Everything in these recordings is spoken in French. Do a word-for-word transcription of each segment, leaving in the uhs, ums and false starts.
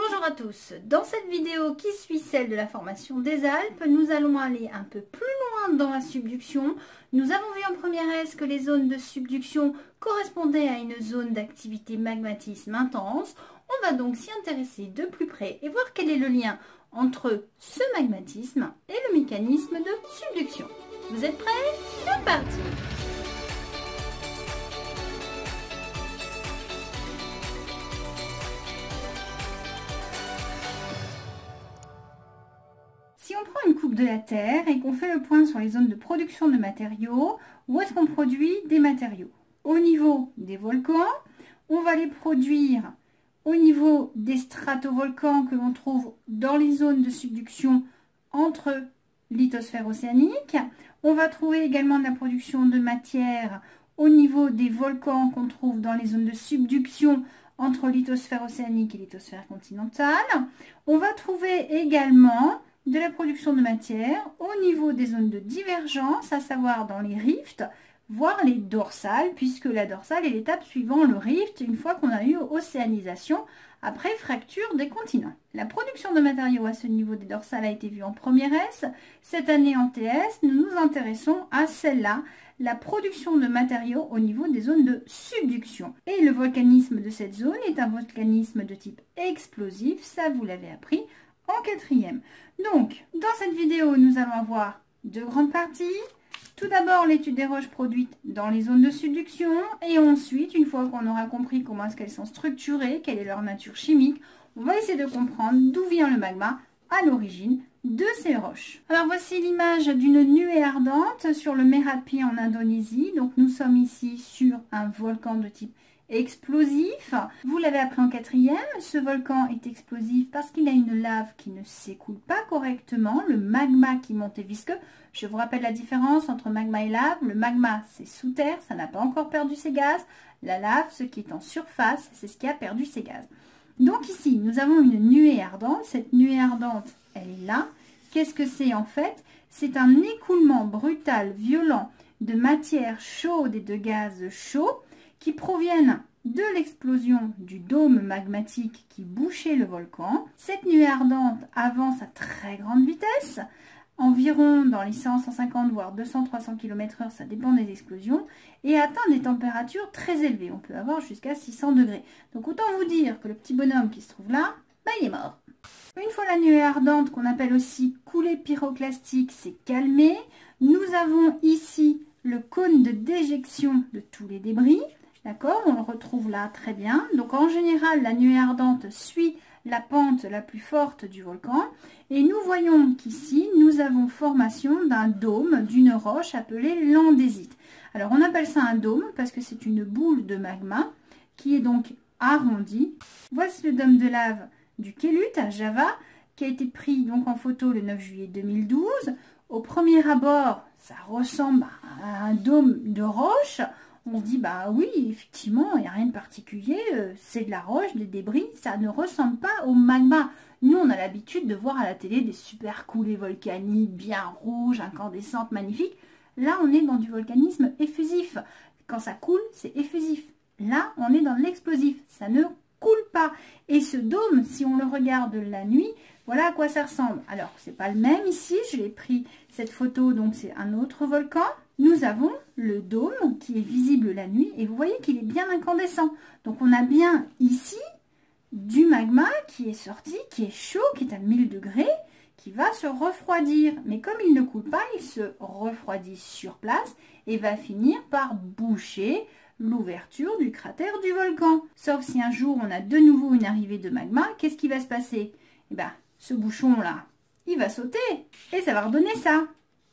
Bonjour à tous, dans cette vidéo qui suit celle de la formation des Alpes, nous allons aller un peu plus loin dans la subduction. Nous avons vu en première S que les zones de subduction correspondaient à une zone d'activité magmatisme intense. On va donc s'y intéresser de plus près et voir quel est le lien entre ce magmatisme et le mécanisme de subduction. Vous êtes prêts? C'est parti! Si on prend une coupe de la Terre et qu'on fait le point sur les zones de production de matériaux, où est-ce qu'on produit des matériaux? Au niveau des volcans, on va les produire au niveau des stratovolcans que l'on trouve dans les zones de subduction entre lithosphère océanique. On va trouver également de la production de matière au niveau des volcans qu'on trouve dans les zones de subduction entre lithosphère océanique et lithosphère continentale. On va trouver également de la production de matière au niveau des zones de divergence, à savoir dans les rifts, voire les dorsales, puisque la dorsale est l'étape suivant le rift, une fois qu'on a eu océanisation, après fracture des continents. La production de matériaux à ce niveau des dorsales a été vue en première S. Cette année en T S, nous nous intéressons à celle-là, la production de matériaux au niveau des zones de subduction. Et le volcanisme de cette zone est un volcanisme de type explosif, ça vous l'avez appris en quatrième. Donc, dans cette vidéo, nous allons avoir deux grandes parties. Tout d'abord, l'étude des roches produites dans les zones de subduction. Et ensuite, une fois qu'on aura compris comment est-ce qu'elles sont structurées, quelle est leur nature chimique, on va essayer de comprendre d'où vient le magma à l'origine de ces roches. Alors, voici l'image d'une nuée ardente sur le Merapi en Indonésie. Donc, nous sommes ici sur un volcan de type explosif. Vous l'avez appris en quatrième, ce volcan est explosif parce qu'il a une lave qui ne s'écoule pas correctement, le magma qui monte est visqueux. Je vous rappelle la différence entre magma et lave. Le magma, c'est sous terre, ça n'a pas encore perdu ses gaz. La lave, ce qui est en surface, c'est ce qui a perdu ses gaz. Donc ici, nous avons une nuée ardente. Cette nuée ardente, elle est là. Qu'est-ce que c'est en fait? C'est un écoulement brutal, violent, de matière chaude et de gaz chauds qui proviennent de l'explosion du dôme magmatique qui bouchait le volcan. Cette nuée ardente avance à très grande vitesse, environ dans les cent, cent cinquante, voire deux cents, trois cents kilomètres heure, ça dépend des explosions, et atteint des températures très élevées. On peut avoir jusqu'à six cents degrés. Donc autant vous dire que le petit bonhomme qui se trouve là, bah, il est mort. Une fois la nuée ardente, qu'on appelle aussi coulée pyroclastique, s'est calmée, nous avons ici le cône de déjection de tous les débris. D'accord, on le retrouve là, très bien. Donc en général, la nuée ardente suit la pente la plus forte du volcan. Et nous voyons qu'ici, nous avons formation d'un dôme, d'une roche appelée l'andésite. Alors on appelle ça un dôme parce que c'est une boule de magma qui est donc arrondie. Voici le dôme de lave du Kelut à Java qui a été pris donc en photo le neuf juillet deux mille douze. Au premier abord, ça ressemble à un dôme de roche. On se dit, bah oui, effectivement, il n'y a rien de particulier, euh, c'est de la roche, des débris, ça ne ressemble pas au magma. Nous, on a l'habitude de voir à la télé des super coulées volcaniques, bien rouges, incandescentes, magnifiques. Là, on est dans du volcanisme effusif. Quand ça coule, c'est effusif. Là, on est dans l'explosif, ça ne coule pas. Et ce dôme, si on le regarde la nuit, voilà à quoi ça ressemble. Alors, c'est pas le même ici, je l'ai pris cette photo, donc c'est un autre volcan. Nous avons le dôme qui est visible la nuit et vous voyez qu'il est bien incandescent. Donc on a bien ici du magma qui est sorti, qui est chaud, qui est à mille degrés, qui va se refroidir. Mais comme il ne coule pas, il se refroidit sur place et va finir par boucher l'ouverture du cratère du volcan. Sauf si un jour on a de nouveau une arrivée de magma, qu'est-ce qui va se passer? Eh bien, ce bouchon-là, il va sauter et ça va redonner ça.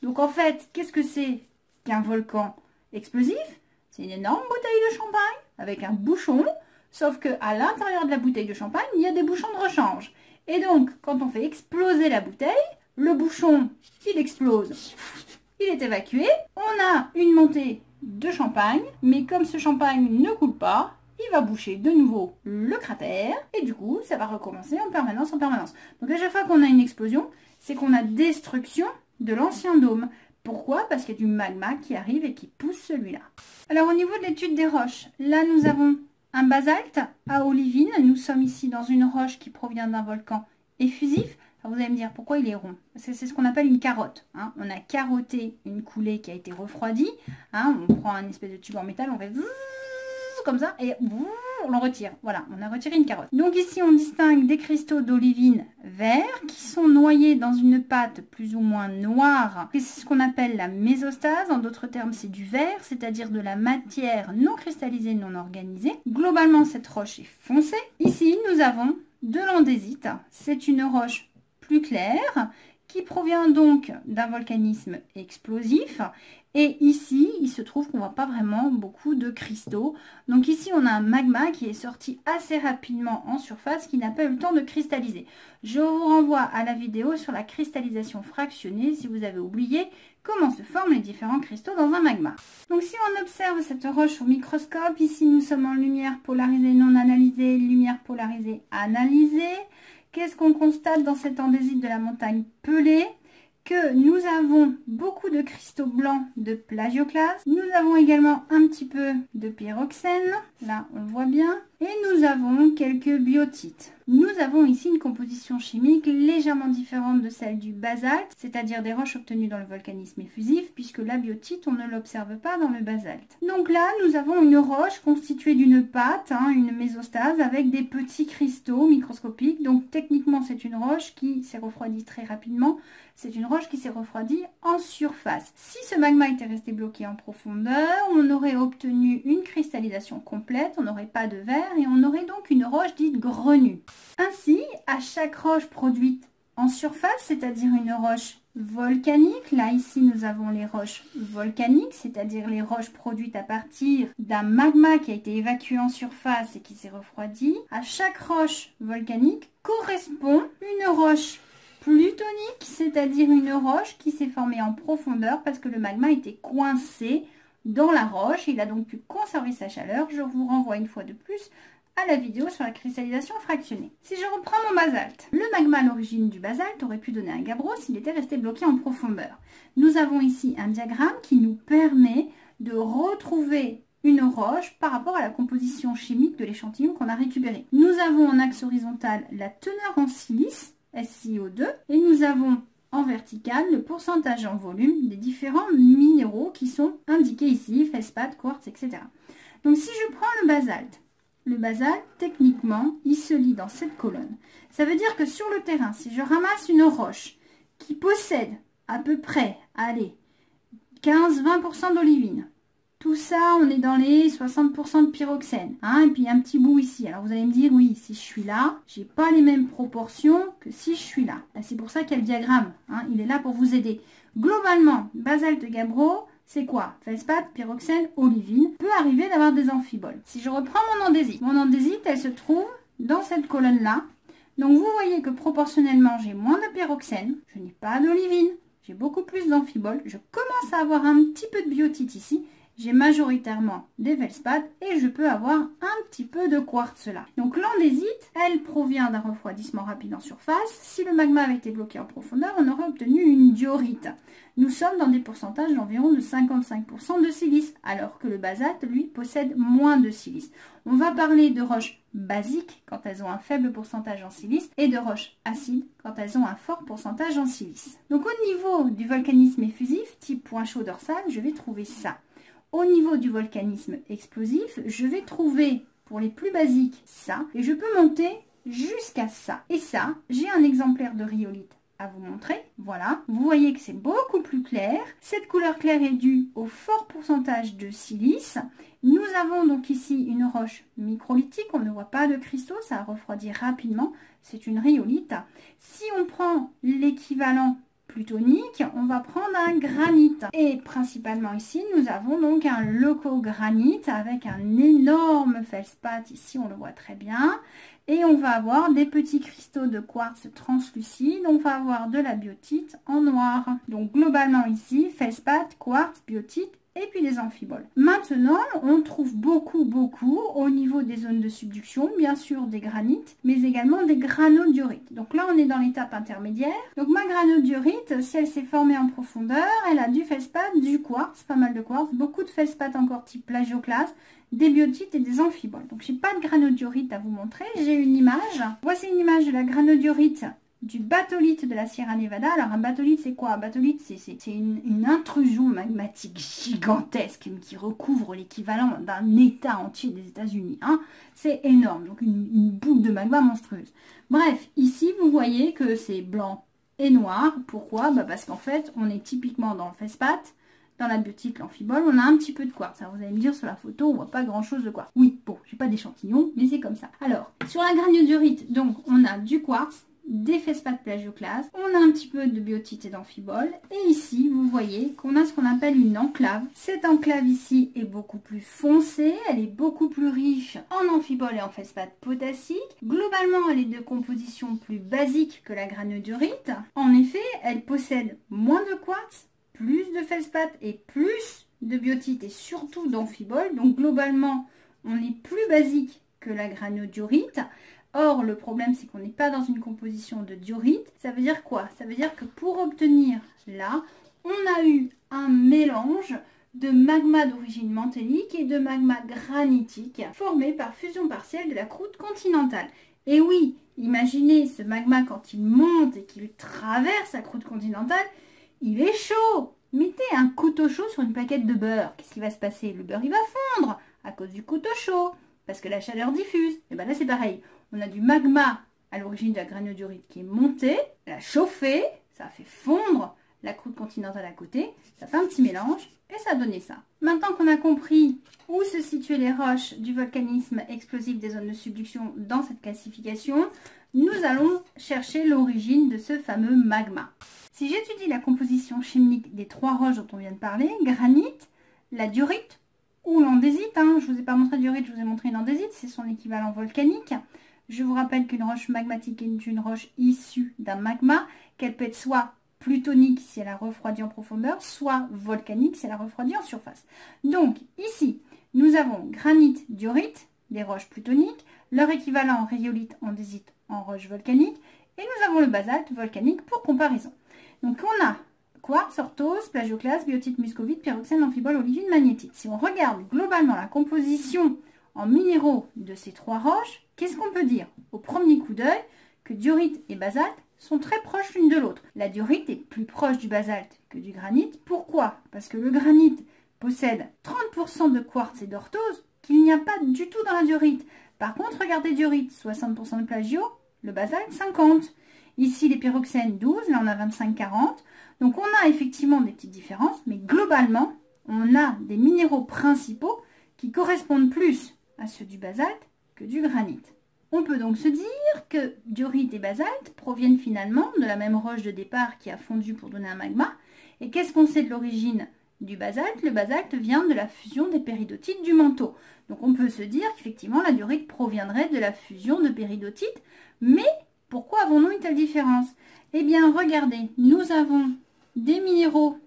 Donc en fait, qu'est-ce que c'est qu'un volcan explosif? C'est une énorme bouteille de champagne avec un bouchon, sauf que à l'intérieur de la bouteille de champagne, il y a des bouchons de rechange. Et donc, quand on fait exploser la bouteille, le bouchon, il explose, il est évacué. On a une montée de champagne, mais comme ce champagne ne coule pas, il va boucher de nouveau le cratère et du coup, ça va recommencer en permanence, en permanence. Donc à chaque fois qu'on a une explosion, c'est qu'on a destruction de l'ancien dôme. Pourquoi? Parce qu'il y a du magma qui arrive et qui pousse celui-là. Alors au niveau de l'étude des roches, là nous avons Un basalte à olivine, nous sommes ici dans une roche qui provient d'un volcan effusif. Alors vous allez me dire pourquoi il est rond. C'est ce qu'on appelle une carotte. Hein. On a carotté une coulée qui a été refroidie. Hein. On prend un espèce de tube en métal, on fait comme ça et on le retire. Voilà, on a retiré une carotte. Donc ici on distingue des cristaux d'olivine vert qui sont noyés dans une pâte plus ou moins noire. C'est ce qu'on appelle la mésostase. En d'autres termes, c'est du vert, c'est-à-dire de la matière non cristallisée, non organisée. Globalement, cette roche est foncée. Ici, nous avons de l'andésite. C'est une roche plus claire qui provient donc d'un volcanisme explosif. Et ici, il se trouve qu'on ne voit pas vraiment beaucoup de cristaux. Donc ici, on a un magma qui est sorti assez rapidement en surface, qui n'a pas eu le temps de cristalliser. Je vous renvoie à la vidéo sur la cristallisation fractionnée, si vous avez oublié comment se forment les différents cristaux dans un magma. Donc si on observe cette roche au microscope, ici nous sommes en lumière polarisée non analysée, lumière polarisée analysée. Qu'est-ce qu'on constate dans cette andésite de la montagne Pelée? Que nous avons beaucoup de cristaux blancs de plagioclase. Nous avons également un petit peu de pyroxène. Là, on le voit bien. Et nous avons quelques biotites. Nous avons ici une composition chimique légèrement différente de celle du basalte, c'est-à-dire des roches obtenues dans le volcanisme effusif, puisque la biotite, on ne l'observe pas dans le basalte. Donc là, nous avons une roche constituée d'une pâte, hein, une mésostase, avec des petits cristaux microscopiques. Donc techniquement, c'est une roche qui s'est refroidie très rapidement. C'est une roche qui s'est refroidie en surface. Si ce magma était resté bloqué en profondeur, on aurait obtenu une cristallisation complète, on n'aurait pas de verre, et on aurait donc une roche dite grenue. Ainsi, à chaque roche produite en surface, c'est-à-dire une roche volcanique, là ici nous avons les roches volcaniques, c'est-à-dire les roches produites à partir d'un magma qui a été évacué en surface et qui s'est refroidi, à chaque roche volcanique correspond une roche plutonique, c'est-à-dire une roche qui s'est formée en profondeur parce que le magma était coincé dans la roche, il a donc pu conserver sa chaleur. Je vous renvoie une fois de plus à la vidéo sur la cristallisation fractionnée. Si je reprends mon basalte, le magma à l'origine du basalte aurait pu donner un gabbro s'il était resté bloqué en profondeur. Nous avons ici un diagramme qui nous permet de retrouver une roche par rapport à la composition chimique de l'échantillon qu'on a récupéré. Nous avons en axe horizontal la teneur en silice, S i O deux, et nous avons en vertical, le pourcentage en volume des différents minéraux qui sont indiqués ici, feldspath, quartz, et cetera. Donc si je prends le basalte, le basalte, techniquement, il se lit dans cette colonne. Ça veut dire que sur le terrain, si je ramasse une roche qui possède à peu près, allez, quinze à vingt pour cent d'olivine, tout ça, on est dans les soixante pour cent de pyroxène. Hein, et puis un petit bout ici. Alors vous allez me dire, oui, si je suis là, j'ai pas les mêmes proportions que si je suis là. Là c'est pour ça qu'il y a le diagramme. Hein, il est là pour vous aider. Globalement, basalte gabbro, c'est quoi? Feldspath, pyroxène, olivine. Peut arriver d'avoir des amphiboles. Si je reprends mon andésite, mon andésite, elle se trouve dans cette colonne-là. Donc vous voyez que proportionnellement, j'ai moins de pyroxène. Je n'ai pas d'olivine. J'ai beaucoup plus d'amphiboles. Je commence à avoir un petit peu de biotite ici. J'ai majoritairement des feldspaths et je peux avoir un petit peu de quartz là. Donc l'andésite, elle provient d'un refroidissement rapide en surface. Si le magma avait été bloqué en profondeur, on aurait obtenu une diorite. Nous sommes dans des pourcentages d'environ de cinquante-cinq pour cent de silice, alors que le basalte, lui, possède moins de silice. On va parler de roches basiques quand elles ont un faible pourcentage en silice et de roches acides quand elles ont un fort pourcentage en silice. Donc au niveau du volcanisme effusif, type point chaud dorsal, je vais trouver ça. Au niveau du volcanisme explosif, je vais trouver pour les plus basiques ça et je peux monter jusqu'à ça. Et ça, j'ai un exemplaire de rhyolite à vous montrer. Voilà, vous voyez que c'est beaucoup plus clair. Cette couleur claire est due au fort pourcentage de silice. Nous avons donc ici une roche microlithique, on ne voit pas de cristaux, ça a refroidi rapidement, c'est une rhyolite. Si on prend l'équivalent plutonique, on va prendre un granite. Et principalement ici, nous avons donc un leucogranite avec un énorme feldspath. Ici, on le voit très bien. Et on va avoir des petits cristaux de quartz translucide. On va avoir de la biotite en noir. Donc globalement ici, feldspath, quartz, biotite et puis les amphiboles. Maintenant, on trouve beaucoup, beaucoup au niveau des zones de subduction, bien sûr des granites, mais également des granodiorites. Donc là, on est dans l'étape intermédiaire. Donc ma granodiorite, si elle s'est formée en profondeur, elle a du feldspath, du quartz, pas mal de quartz, beaucoup de feldspath encore type plagioclase, des biotites et des amphiboles. Donc j'ai pas de granodiorite à vous montrer, j'ai une image. Voici une image de la granodiorite du batholite de la Sierra Nevada. Alors un batholite, c'est quoi? Un batholite, c'est une, une intrusion magmatique gigantesque qui recouvre l'équivalent d'un état entier des États-Unis. Hein. C'est énorme, donc une, une boule de magma monstrueuse. Bref, ici vous voyez que c'est blanc et noir. Pourquoi? Bah parce qu'en fait, on est typiquement dans le feldspath, dans la biotite, l'amphibole, on a un petit peu de quartz. Alors vous allez me dire, sur la photo, on voit pas grand chose de quartz. Oui, bon, j'ai pas d'échantillon, mais c'est comme ça. Alors, sur la granodiorite, donc, on a du quartz, des feldspaths plagioclases, on a un petit peu de biotite et d'amphibole, et ici vous voyez qu'on a ce qu'on appelle une enclave. Cette enclave ici est beaucoup plus foncée, elle est beaucoup plus riche en amphibole et en feldspath potassique. Globalement, elle est de composition plus basique que la granodiorite. En effet, elle possède moins de quartz, plus de feldspath et plus de biotite et surtout d'amphibole. Donc globalement, on est plus basique que la granodiorite. Or, le problème, c'est qu'on n'est pas dans une composition de diorite. Ça veut dire quoi? Ça veut dire que pour obtenir là, on a eu un mélange de magma d'origine mantélique et de magma granitique formé par fusion partielle de la croûte continentale. Et oui, imaginez ce magma quand il monte et qu'il traverse la croûte continentale, il est chaud. Mettez un couteau chaud sur une plaquette de beurre. Qu'est-ce qui va se passer? Le beurre, il va fondre à cause du couteau chaud, parce que la chaleur diffuse. Et bien là, c'est pareil. On a du magma à l'origine de la granodiorite qui est monté, la chauffé, ça a fait fondre la croûte continentale à côté, ça fait un petit mélange et ça a donné ça. Maintenant qu'on a compris où se situaient les roches du volcanisme explosif des zones de subduction dans cette classification, nous allons chercher l'origine de ce fameux magma. Si j'étudie la composition chimique des trois roches dont on vient de parler, granite, la diorite ou l'andésite, hein, je ne vous ai pas montré diorite, je vous ai montré une andésite, c'est son équivalent volcanique. Je vous rappelle qu'une roche magmatique est une roche issue d'un magma, qu'elle peut être soit plutonique si elle a refroidi en profondeur, soit volcanique si elle a refroidi en surface. Donc ici, nous avons granite, diorite, des roches plutoniques, leur équivalent en rhyolite, andésite en roche volcanique, et nous avons le basalte volcanique pour comparaison. Donc on a quartz, orthose, plagioclase, biotite, muscovite, pyroxène, amphibole, olivine, magnétite. Si on regarde globalement la composition en minéraux de ces trois roches, qu'est-ce qu'on peut dire? Au premier coup d'œil, que diorite et basalte sont très proches l'une de l'autre. La diorite est plus proche du basalte que du granite. Pourquoi? Parce que le granite possède trente pour cent de quartz et d'orthose qu'il n'y a pas du tout dans la diorite. Par contre, regardez diorite, soixante pour cent de plagio, le basalte cinquante pour cent. Ici, les pyroxènes douze, là on a vingt-cinq à quarante. Donc on a effectivement des petites différences, mais globalement, on a des minéraux principaux qui correspondent plus à ceux du basalte que du granite. On peut donc se dire que diorite et basalte proviennent finalement de la même roche de départ qui a fondu pour donner un magma. Et qu'est-ce qu'on sait de l'origine du basalte? Le basalte vient de la fusion des péridotites du manteau. Donc on peut se dire qu'effectivement la diorite proviendrait de la fusion de péridotites. Mais pourquoi avons-nous une telle différence? Eh bien regardez, nous avons des minéraux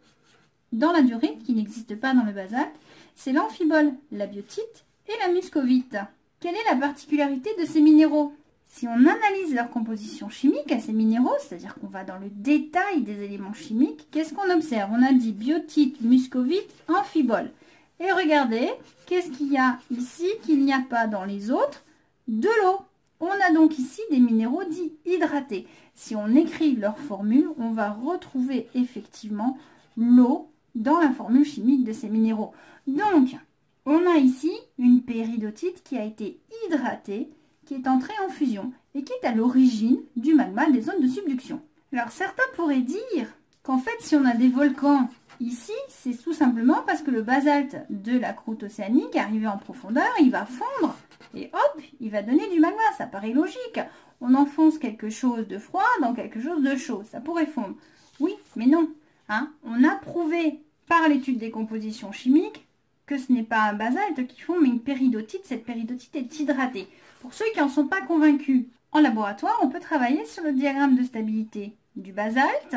dans la diorite qui n'existent pas dans le basalte. C'est l'amphibole, la biotite et la muscovite. Quelle est la particularité de ces minéraux? Si on analyse leur composition chimique à ces minéraux, c'est-à-dire qu'on va dans le détail des éléments chimiques, qu'est-ce qu'on observe? On a dit biotite, muscovite, amphibole. Et regardez, qu'est-ce qu'il y a ici qu'il n'y a pas dans les autres? De l'eau. On a donc ici des minéraux dits hydratés. Si on écrit leur formule, on va retrouver effectivement l'eau dans la formule chimique de ces minéraux. Donc, on a ici une péridotite qui a été hydratée, qui est entrée en fusion et qui est à l'origine du magma des zones de subduction. Alors certains pourraient dire qu'en fait si on a des volcans ici, c'est tout simplement parce que le basalte de la croûte océanique arrivé en profondeur, il va fondre et hop, il va donner du magma, ça paraît logique. On enfonce quelque chose de froid dans quelque chose de chaud, ça pourrait fondre. Oui, mais non, hein, on a prouvé par l'étude des compositions chimiques que ce n'est pas un basalte qui fond, mais une péridotite. Cette péridotite est hydratée. Pour ceux qui n'en sont pas convaincus, en laboratoire, on peut travailler sur le diagramme de stabilité du basalte.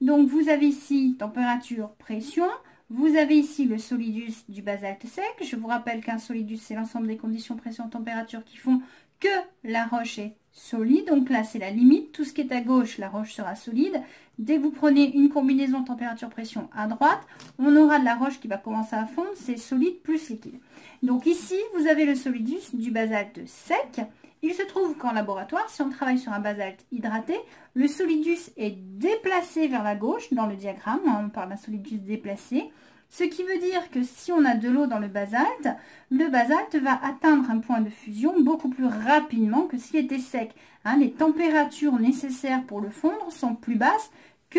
Donc, vous avez ici température, pression. Vous avez ici le solidus du basalte sec. Je vous rappelle qu'un solidus, c'est l'ensemble des conditions pression, température qui font que la roche est solide. Donc là, c'est la limite. Tout ce qui est à gauche, la roche sera solide. Dès que vous prenez une combinaison température-pression à droite, on aura de la roche qui va commencer à fondre. C'est solide plus liquide. Donc ici, vous avez le solidus du basalte sec. Il se trouve qu'en laboratoire, si on travaille sur un basalte hydraté, le solidus est déplacé vers la gauche dans le diagramme. On parle d'un solidus déplacé. Ce qui veut dire que si on a de l'eau dans le basalte, le basalte va atteindre un point de fusion beaucoup plus rapidement que s'il était sec. Hein, les températures nécessaires pour le fondre sont plus basses que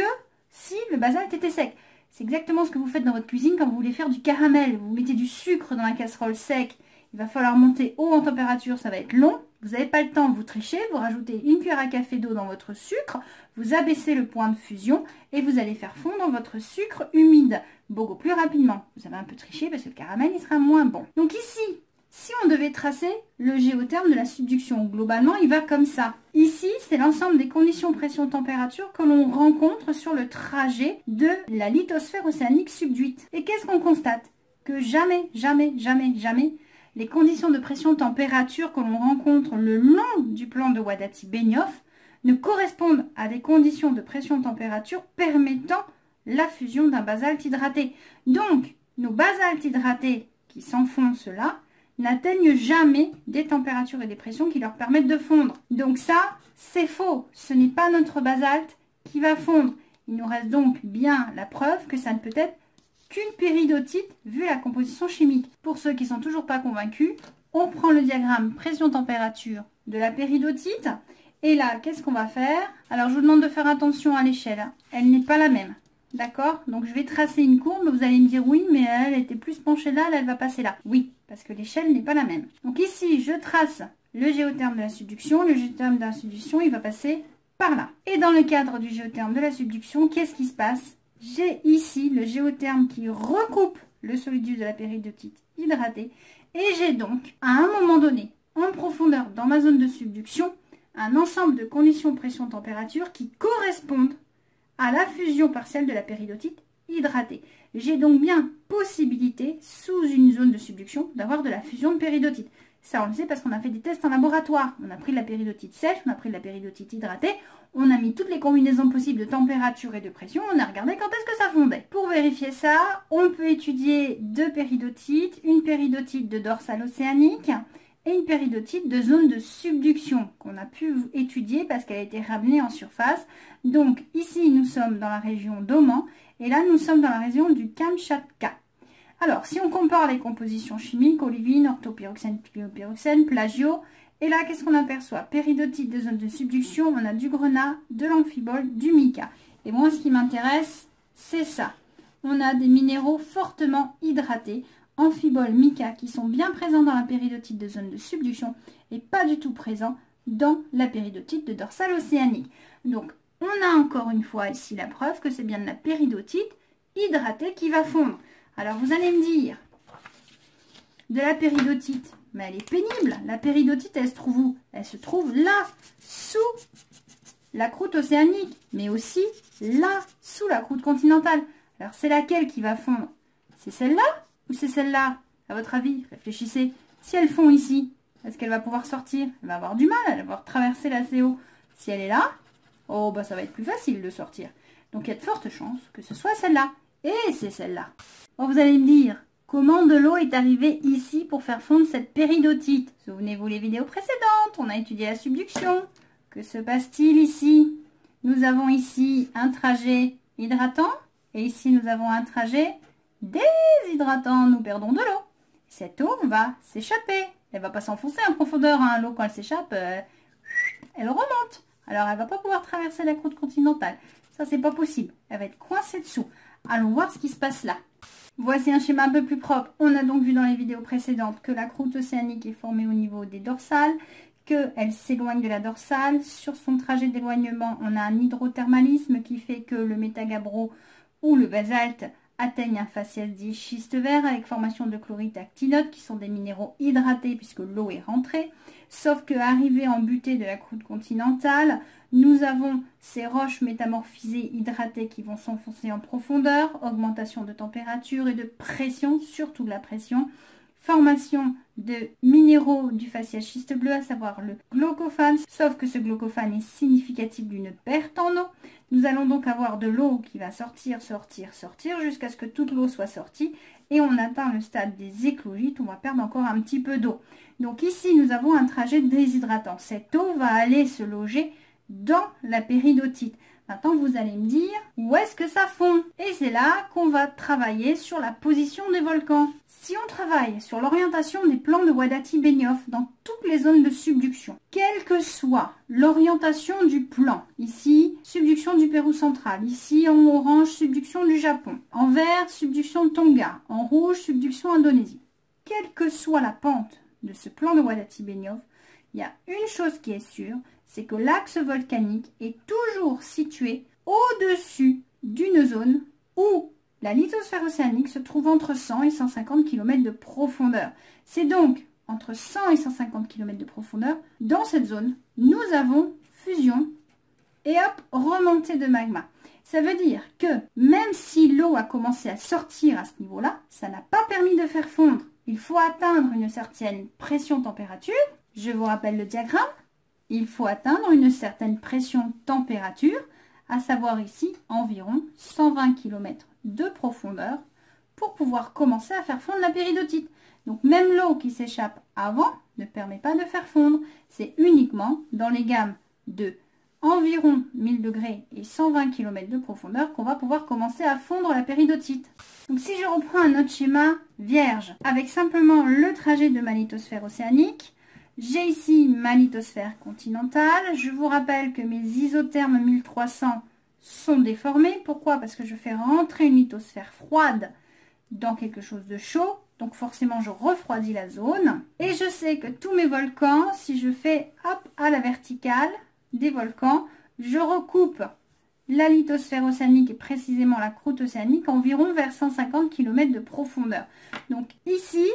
si le basalte était sec. C'est exactement ce que vous faites dans votre cuisine quand vous voulez faire du caramel. Vous mettez du sucre dans la casserole sec. Il va falloir monter haut en température, ça va être long. Vous n'avez pas le temps, vous trichez, vous rajoutez une cuillère à café d'eau dans votre sucre, vous abaissez le point de fusion et vous allez faire fondre votre sucre humide beaucoup plus rapidement. Vous avez un peu triché parce que le caramel il sera moins bon. Donc ici, si on devait tracer le géotherme de la subduction, globalement il va comme ça. Ici, c'est l'ensemble des conditions pression-température que l'on rencontre sur le trajet de la lithosphère océanique subduite. Et qu'est-ce qu'on constate? Que jamais, jamais, jamais, jamais, les conditions de pression-température que l'on rencontre le long du plan de Wadati-Benioff ne correspondent à des conditions de pression-température permettant la fusion d'un basalte hydraté. Donc, nos basaltes hydratés qui s'enfoncent là n'atteignent jamais des températures et des pressions qui leur permettent de fondre. Donc ça, c'est faux. Ce n'est pas notre basalte qui va fondre. Il nous reste donc bien la preuve que ça ne peut être qu'une péridotite vu la composition chimique. Pour ceux qui ne sont toujours pas convaincus, on prend le diagramme pression-température de la péridotite. Et là, qu'est-ce qu'on va faire? Alors, je vous demande de faire attention à l'échelle. Elle n'est pas la même. D'accord? Donc, je vais tracer une courbe. Vous allez me dire, oui, mais elle était plus penchée là, là, elle va passer là. Oui, parce que l'échelle n'est pas la même. Donc ici, je trace le géotherme de la subduction. Le géotherme de la subduction, il va passer par là. Et dans le cadre du géotherme de la subduction, qu'est-ce qui se passe? J'ai ici le géotherme qui recoupe le solidus de la péridotite hydratée. Et j'ai donc, à un moment donné, en profondeur, dans ma zone de subduction, un ensemble de conditions pression-température qui correspondent à la fusion partielle de la péridotite hydratée. J'ai donc bien possibilité, sous une zone de subduction, d'avoir de la fusion de péridotite. Ça, on le sait parce qu'on a fait des tests en laboratoire. On a pris de la péridotite sèche, on a pris de la péridotite hydratée, on a mis toutes les combinaisons possibles de température et de pression, on a regardé quand est-ce que ça fondait. Pour vérifier ça, on peut étudier deux péridotites, une péridotite de dorsale océanique et une péridotite de zone de subduction qu'on a pu étudier parce qu'elle a été ramenée en surface. Donc ici, nous sommes dans la région d'Oman et là, nous sommes dans la région du Kamchatka. Alors, si on compare les compositions chimiques, olivine, orthopyroxène, pyroxène, plagio, et là, qu'est-ce qu'on aperçoit? Péridotite de zone de subduction, on a du grenat, de l'amphibole, du mica. Et moi, ce qui m'intéresse, c'est ça. On a des minéraux fortement hydratés, amphibole, mica, qui sont bien présents dans la péridotite de zone de subduction et pas du tout présents dans la péridotite de dorsale océanique. Donc, on a encore une fois ici la preuve que c'est bien de la péridotite hydratée qui va fondre. Alors, vous allez me dire, de la péridotite, mais elle est pénible. La péridotite, elle se trouve où? Elle se trouve là, sous la croûte océanique, mais aussi là, sous la croûte continentale. Alors, c'est laquelle qui va fondre? C'est celle-là ou c'est celle-là? À votre avis, réfléchissez. Si elle fond ici, est-ce qu'elle va pouvoir sortir? Elle va avoir du mal, elle va avoir traversé l'océan. Si elle est là, oh, bah, ça va être plus facile de sortir. Donc, il y a de fortes chances que ce soit celle-là. Et c'est celle-là. Bon, vous allez me dire, comment de l'eau est arrivée ici pour faire fondre cette péridotite? Souvenez-vous les vidéos précédentes, on a étudié la subduction. Que se passe-t-il ici? Nous avons ici un trajet hydratant et ici nous avons un trajet déshydratant. Nous perdons de l'eau. Cette eau va s'échapper. Elle ne va pas s'enfoncer en profondeur. Hein. L'eau, quand elle s'échappe, euh, elle remonte. Alors, elle ne va pas pouvoir traverser la croûte continentale. Ça, c'est pas possible. Elle va être coincée dessous. Allons voir ce qui se passe là. Voici un schéma un peu plus propre. On a donc vu dans les vidéos précédentes que la croûte océanique est formée au niveau des dorsales, qu'elle s'éloigne de la dorsale. Sur son trajet d'éloignement, on a un hydrothermalisme qui fait que le métagabro ou le basalte atteignent un faciès dit schiste vert avec formation de chlorite actinote qui sont des minéraux hydratés puisque l'eau est rentrée. Sauf que arrivé en butée de la croûte continentale, nous avons ces roches métamorphisées hydratées qui vont s'enfoncer en profondeur, augmentation de température et de pression, surtout de la pression, formation de minéraux du faciès schiste bleu, à savoir le glaucophane, sauf que ce glaucophane est significatif d'une perte en eau. Nous allons donc avoir de l'eau qui va sortir, sortir, sortir, jusqu'à ce que toute l'eau soit sortie, et on atteint le stade des éclolites, on va perdre encore un petit peu d'eau. Donc ici, nous avons un trajet déshydratant. Cette eau va aller se loger dans la péridotite. Maintenant, vous allez me dire, où est-ce que ça fond? Et c'est là qu'on va travailler sur la position des volcans. Si on travaille sur l'orientation des plans de Wadati-Benioff dans toutes les zones de subduction, quelle que soit l'orientation du plan, ici, subduction du Pérou central, ici, en orange, subduction du Japon, en vert, subduction de Tonga, en rouge, subduction Indonésie, quelle que soit la pente de ce plan de Wadati-Benioff, il y a une chose qui est sûre, c'est que l'axe volcanique est toujours situé au-dessus d'une zone où la lithosphère océanique se trouve entre cent et cent cinquante kilomètres de profondeur. C'est donc entre cent et cent cinquante kilomètres de profondeur. Dans cette zone, nous avons fusion et hop, remontée de magma. Ça veut dire que même si l'eau a commencé à sortir à ce niveau-là, ça n'a pas permis de faire fondre. Il faut atteindre une certaine pression-température. Je vous rappelle le diagramme. Il faut atteindre une certaine pression-température, à savoir ici environ cent vingt kilomètres. De profondeur pour pouvoir commencer à faire fondre la péridotite. Donc même l'eau qui s'échappe avant ne permet pas de faire fondre. C'est uniquement dans les gammes de environ mille degrés et cent vingt kilomètres de profondeur qu'on va pouvoir commencer à fondre la péridotite. Donc si je reprends un autre schéma vierge avec simplement le trajet de ma lithosphère océanique, j'ai ici ma lithosphère continentale. Je vous rappelle que mes isothermes mille trois cents sont déformés. Pourquoi? Parce que je fais rentrer une lithosphère froide dans quelque chose de chaud, donc forcément je refroidis la zone. Et je sais que tous mes volcans, si je fais hop à la verticale des volcans, je recoupe la lithosphère océanique et précisément la croûte océanique environ vers cent cinquante kilomètres de profondeur. Donc ici,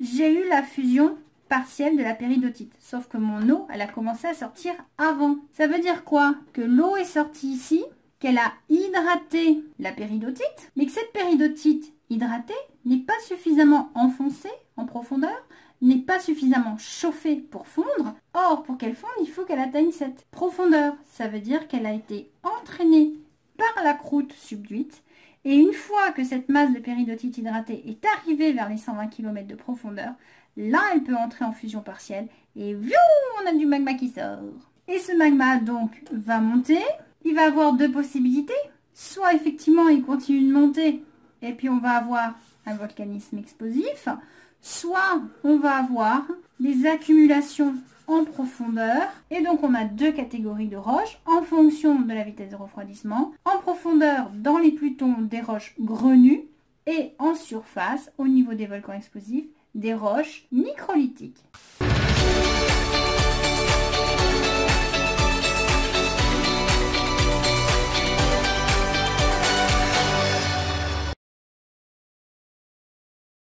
j'ai eu la fusion partielle de la péridotite, sauf que mon eau, elle a commencé à sortir avant. Ça veut dire quoi? Que l'eau est sortie ici, qu'elle a hydraté la péridotite, mais que cette péridotite hydratée n'est pas suffisamment enfoncée en profondeur, n'est pas suffisamment chauffée pour fondre. Or, pour qu'elle fonde, il faut qu'elle atteigne cette profondeur. Ça veut dire qu'elle a été entraînée par la croûte subduite. Et une fois que cette masse de péridotite hydratée est arrivée vers les cent vingt kilomètres de profondeur, là, elle peut entrer en fusion partielle. Et viou, on a du magma qui sort. Et ce magma, donc, va monter. Il va avoir deux possibilités, soit effectivement il continue de monter et puis on va avoir un volcanisme explosif, soit on va avoir des accumulations en profondeur et donc on a deux catégories de roches en fonction de la vitesse de refroidissement, en profondeur dans les plutons des roches grenues et en surface au niveau des volcans explosifs des roches microlithiques.